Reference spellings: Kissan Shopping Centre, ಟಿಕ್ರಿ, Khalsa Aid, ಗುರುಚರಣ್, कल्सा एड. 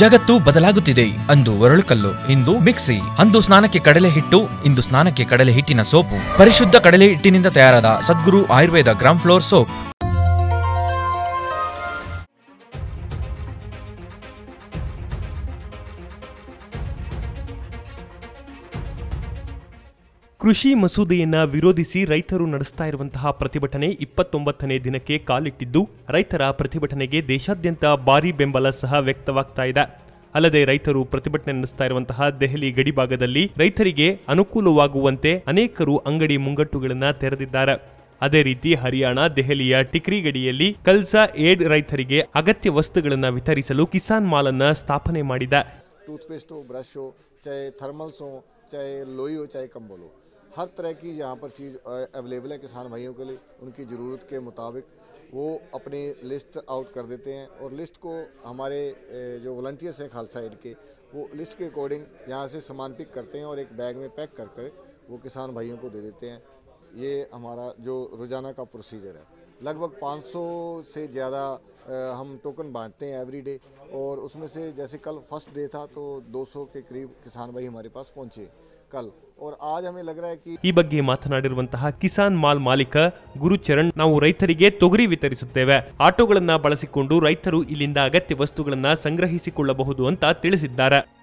जगत्तु बदलागुत्तिदे। अंदु वरळु कल्लु, इंदु मिक्सी, अंदु स्नानक्के कड़ले हिट्टु, इंदु स्नानक्के कड़ले हिट्टिन सोपु, परिशुद्ध कड़ले हिट्टिनिंद तयाराद Sadhguru Ayurveda gram flour soap. ಕೃಷಿ ಮಸೂದೆಯನ್ನು ವಿರೋಧಿಸಿ ರೈತರು ನಡೆಸ್ತಾ ಇರುವಂತಹ ಪ್ರತಿಭಟನೆ 29ನೇ ದಿನಕ್ಕೆ ಕಾಲಿಟ್ಟಿದ್ದು, ರೈತರ ಪ್ರತಿಭಟನೆಗೆ ದೇಶಾದ್ಯಂತ ಭಾರೀ ಬೆಂಬಲ ಸಹ ವ್ಯಕ್ತವಾಗ್ತಾ ಇದೆ. ಅಲ್ಲದೆ ರೈತರು ಪ್ರತಿಭಟನೆ ನಡೆಸ್ತಾ ಇರುವಂತಹ ದೆಹಲಿ ಗಡಿಭಾಗದಲ್ಲಿ ರೈತರಿಗೆ ಅನುಕೂಲವಾಗುವಂತೆ ಅನೇಕರು ಅಂಗಡಿ ಮುಂಗಟ್ಟುಗಳನ್ನು ತೆರೆದಿದ್ದಾರೆ. ಅದೇ ರೀತಿ ಹರಿಯಾಣ ದೆಹಲಿಯ ಟಿಕ್ರಿ ಗಡಿಯಲ್ಲಿ ಕಲ್ಸಾ ಏಡ್ ರೈತರಿಗೆ ಅಗತ್ಯ ವಸ್ತುಗಳನ್ನು ವಿತರಿಸಲು ಕಿಸಾನ್ ಮಾಲ್ ಅನ್ನು ಸ್ಥಾಪನೆ ಮಾಡಿದೆ. ಟೂತ್ಪೇಸ್ಟ್ ಹೋ, ಬ್ರಷ್ ಹೋ, ಚಾಹೆ ಥರ್ಮಲ್ಸ್ ಹೋ, ಚಾಹೆ ಲೋಯಿ ಹೋ, ಚಾಹೆ ಕಂಬಲ್ ಹೋ, हर तरह की यहाँ पर चीज़ अवेलेबल है किसान भाइयों के लिए. उनकी ज़रूरत के मुताबिक वो अपनी लिस्ट आउट कर देते हैं और लिस्ट को हमारे जो वॉलंटियर्स हैं खालसा एड के, वो लिस्ट के अकॉर्डिंग यहाँ से सामान पिक करते हैं और एक बैग में पैक कर कर वो किसान भाइयों को दे देते हैं. ये हमारा जो रोज़ाना का प्रोसीजर है. लगभग 500 से ज़्यादा हम टोकन बांटते हैं एवरी डे और उसमें से जैसे कल फर्स्ट डे था तो 200 के करीब किसान भाई हमारे पास पहुँचे कल. और आज हमें लग रहा है कि ಈ ಬಗ್ಗೆ ಮಾತನಾಡಿರುವಂತಹ ಕಿಸಾನ್ ಮಾಲ್ ಮಾಲೀಕ ಗುರುಚರಣ್, ನಾವು ರೈತರಿಗೆ ತೊಗರಿ ವಿತರಿಸುತ್ತೇವೆ, ಆಟೋಗಳನ್ನು ಬಳಸಿಕೊಂಡು ರೈತರು ಇಲ್ಲಿಂದ ಅಗತ್ಯ ವಸ್ತುಗಳನ್ನು ಸಂಗ್ರಹಿಸಿಕೊಳ್ಳಬಹುದು ಅಂತ ತಿಳಿಸಿದ್ದಾರೆ.